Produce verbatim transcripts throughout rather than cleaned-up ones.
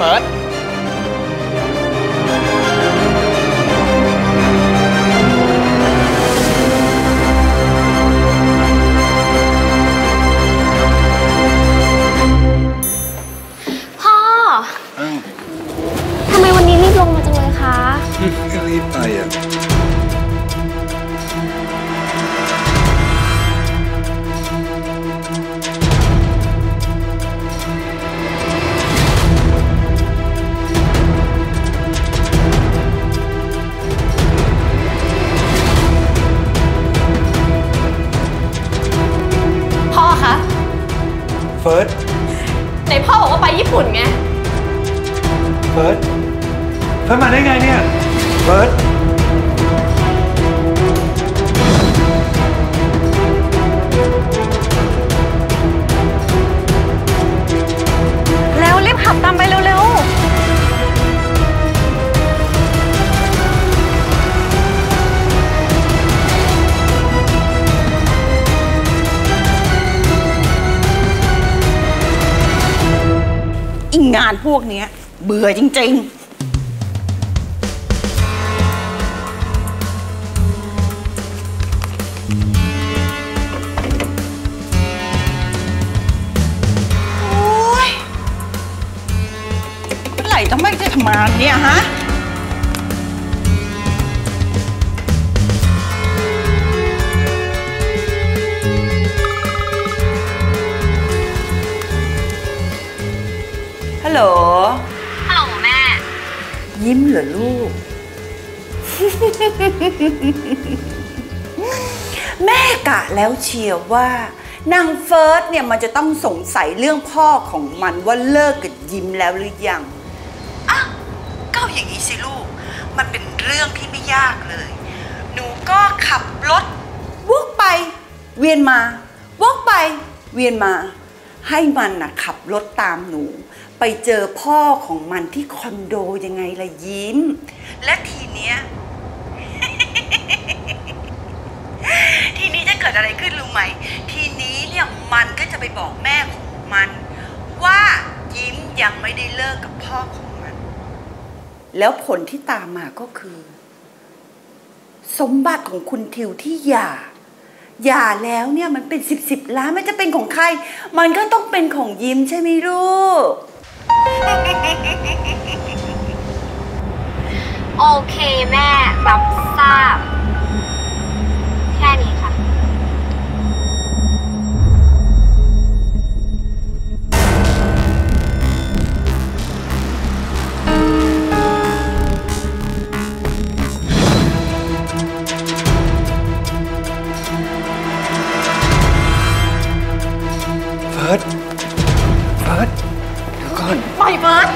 เฟิร์สไหนพ่อบอกว่าไปญี่ปุ่นไงเฟิร์สเฟิร์สมาได้ไงเนี่ยเฟิร์สแล้วรีบขับตามไปเร็วงานพวกนี้เบื่อจริงๆโอ๊ยเมื่อไหร่จะไม่ได้ทำงานเนี่ยฮะฮัลโหล ฮัลโหลแม่ ยิ้มเหรอลูก แม่กะแล้วเชียวว่านางเฟิร์สเนี่ยมันจะต้องสงสัยเรื่องพ่อของมันว่าเลิกกับยิ้มแล้วหรือยังอ่ะก็อย่างนี้สิลูกมันเป็นเรื่องที่ไม่ยากเลยหนูก็ขับรถวกไปเวียนมาวกไปเวียนมาให้มันน่ะขับรถตามหนูไปเจอพ่อของมันที่คอนโดยังไงละยิ้มและทีเนี้ย ทีนี้จะเกิดอะไรขึ้นรู้ไหมทีนี้เนี่ยมันก็จะไปบอกแม่ของมันว่ายิ้มยังไม่ได้เลิกกับพ่อของมันแล้วผลที่ตามมาก็คือสมบัติของคุณทิวที่หย่าหย่าแล้วเนี่ยมันเป็นสิบสิบล้านไม่จะเป็นของใครมันก็ต้องเป็นของยิ้มใช่ไหมลูกโอเคแม่รับทราบแค่นี้ค่ะเฟิร์ส เฟิร์ส เดี๋ยวก่อน ปล่อยเฟิร์ส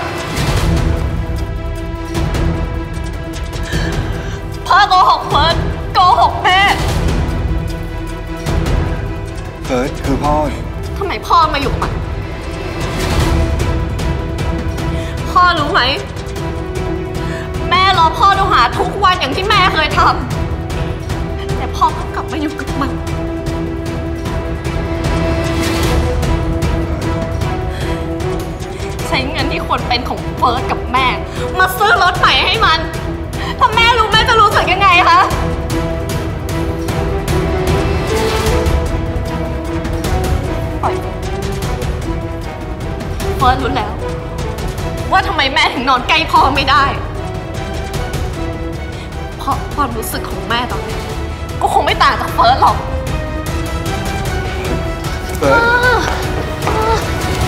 พ่อโกหกเฟิร์ส โกหกแม่เฟิร์สคือพ่อทำไมพ่อมาอยู่กับมันพ่อรู้ไหมแม่รอพ่อดูหาทุกวันอย่างที่แม่เคยทำแต่พ่อก็กลับมาอยู่กับมันใช้เงินที่ควรเป็นของเฟิร์สกับแม่มาซื้อรถใหม่ให้มันถ้าแม่รู้แม่จะรู้สึกยังไงคะปล่อยเฟิร์สรู้แล้วว่าทำไมแม่ถึงนอนใกล้พ่อไม่ได้เพราะความรู้สึกของแม่ตอนนี้ก็คงไม่ต่างจากเฟิร์สหรอกเฟิร์ส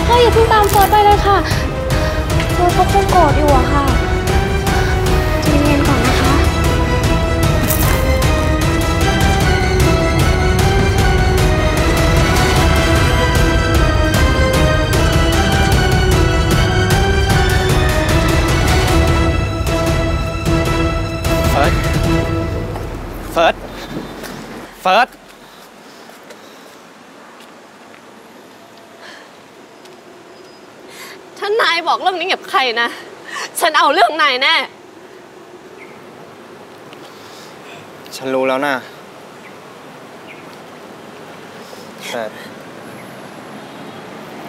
พ่ออย่าเพิ่งตามเฟิร์สไปเลยค่ะเฟิร์สเขาคงโกรธอยู่อะค่ะใจเย็นก่อนนะคะเฟิร์สเฟิร์สเฟิร์สนายบอกเรื่องนี้กับใครนะฉันเอาเรื่องนายแน่ฉันรู้แล้วนะแต่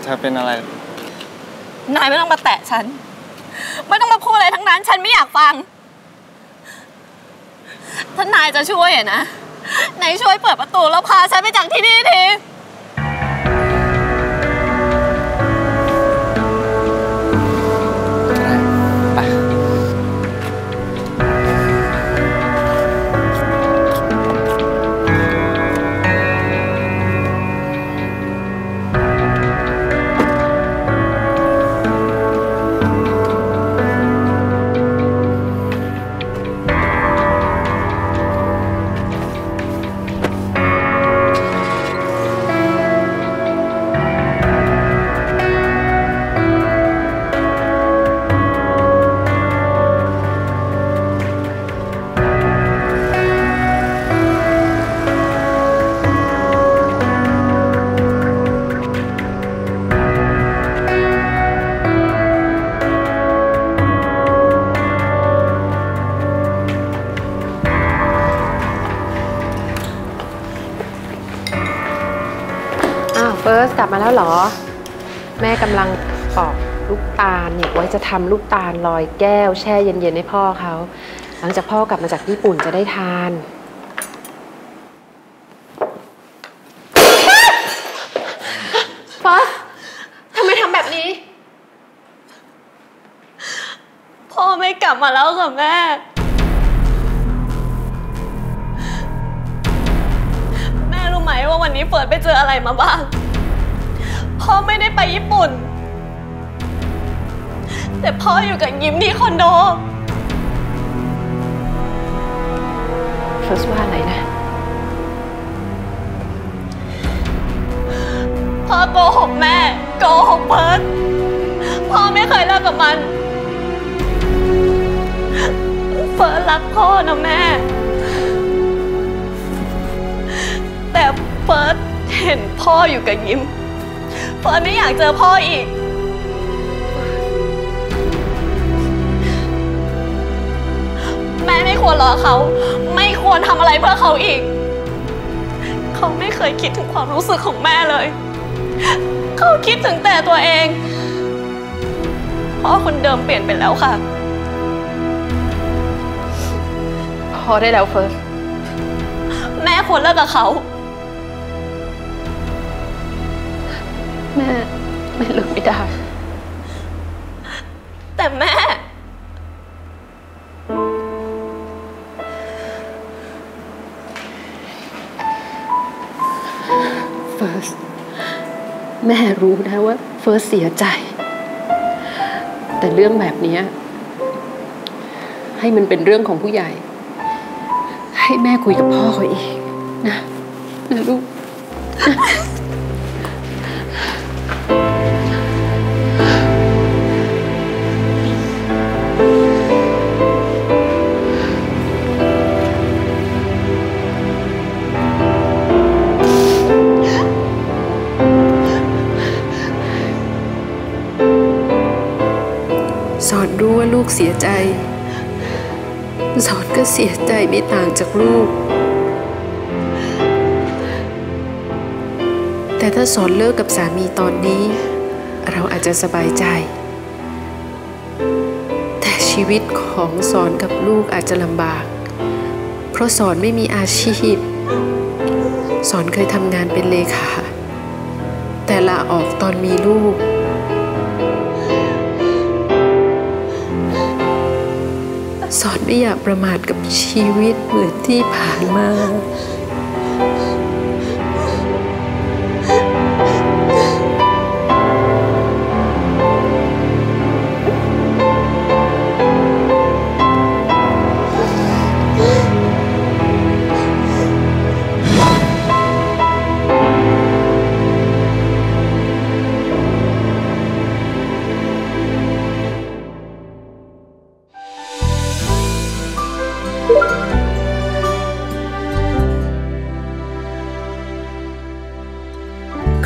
เธอเป็นอะไรนายไม่ต้องมาแตะฉัน ไม่ต้องมาพูดอะไรทั้งนั้นฉันไม่อยากฟังท่านนายจะช่วยนะนายช่วยเปิดประตูแล้วพาฉันไปจากที่นี่ทีกลับมาแล้วหรอแม่กำลังปอกลูกตาลเนี่ยไว้จะทำลูกตาลลอยแก้วแช่เย็นๆให้พ่อเขาหลังจากพ่อกลับมาจากญี่ปุ่นจะได้ทานป๊าทำไมทำแบบนี้พ่อไม่กลับมาแล้วค่ะแม่แม่รู้ไหมว่าวันนี้เปิดไปเจออะไรมาบ้างพ่อไม่ได้ไปญี่ปุ่นแต่พ่ออยู่กับยิ้มที่คอนโดเฟิร์สว่าอะไรนะพ่อโกหกแม่โกหกเพิร์ทพ่อไม่เคยเลิกกับมันเฟิร์สรักพ่อนะแม่แต่เฟิร์สเห็นพ่ออยู่กับยิ้มเฟิร์สไม่อยากเจอพ่ออีกแม่ไม่ควรรอเขาไม่ควรทำอะไรเพื่อเขาอีกเขาไม่เคยคิดถึงความรู้สึกของแม่เลยเขาคิดถึงแต่ตัวเองพ่อคนเดิมเปลี่ยนไปแล้วค่ะพอได้แล้วเฟิร์สแม่ควรเลิกกับเขาแม่แม่เลิกไม่ได้แต่แม่เฟิร์สแม่รู้นะว่าเฟิร์สเสียใจแต่เรื่องแบบนี้ให้มันเป็นเรื่องของผู้ใหญ่ให้แม่คุยกับพ่อเขาเองนะนะลูกรู้ว่าลูกเสียใจสอนก็เสียใจไม่ต่างจากลูกแต่ถ้าสอนเลิกกับสามีตอนนี้เราอาจจะสบายใจแต่ชีวิตของสอนกับลูกอาจจะลำบากเพราะสอนไม่มีอาชีพสอนเคยทำงานเป็นเลขาแต่ลาออกตอนมีลูกสอนไม่อยากประมาทกับชีวิตเหมือนที่ผ่านมา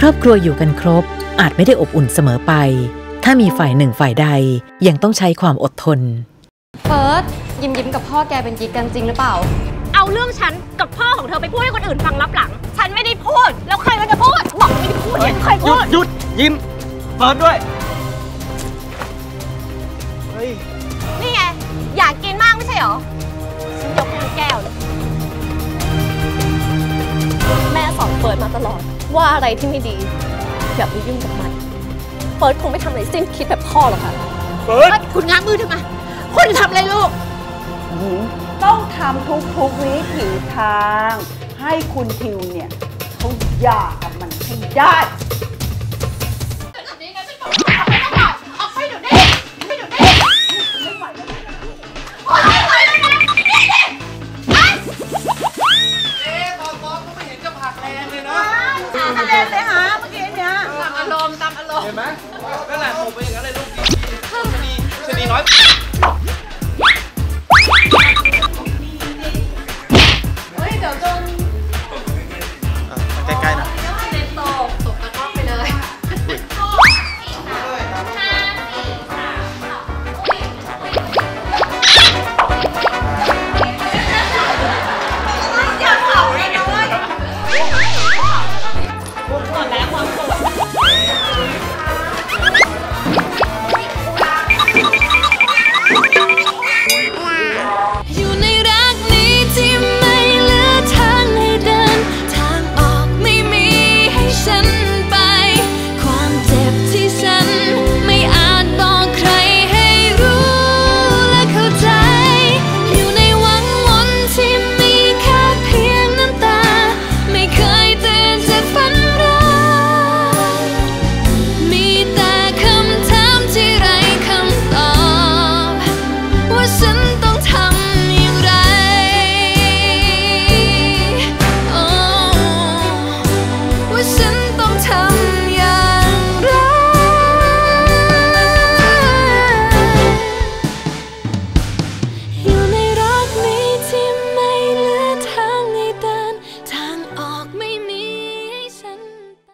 ครอบครัวอยู่กันครบอาจไม่ได้อบอุ่นเสมอไปถ้ามีฝ่ายหนึ่งฝ่ายใดยังต้องใช้ความอดทนเฟิร์สยิ้มยิ้มกับพ่อแกเป็นกิ๊กกันจริงหรือเปล่าเอาเรื่องฉันกับพ่อของเธอไปพูดให้คนอื่นฟังลับหลังฉันไม่ได้พูดแล้วใครมันจะพูดบอกไม่ได้พูดใครพูดหยุดยิ้มเฟิร์สด้วยเฮ้ย เหรอฉันยกให้แก้วเลยแม่สอนเฟิร์สมาตลอดว่าอะไรที่ไม่ดีอย่าไปยุ่งกับมันเฟิร์สคงไม่ทำอะไรสิ้นคิดแบบพ่อหรอกค่ะเฟิร์สคุณง้างมือทำไมคุณจะทำอะไรลูกหญิงต้องทำทุกๆวิถีทางให้คุณทิวเนี่ยเขาหย่ากับมันให้ได้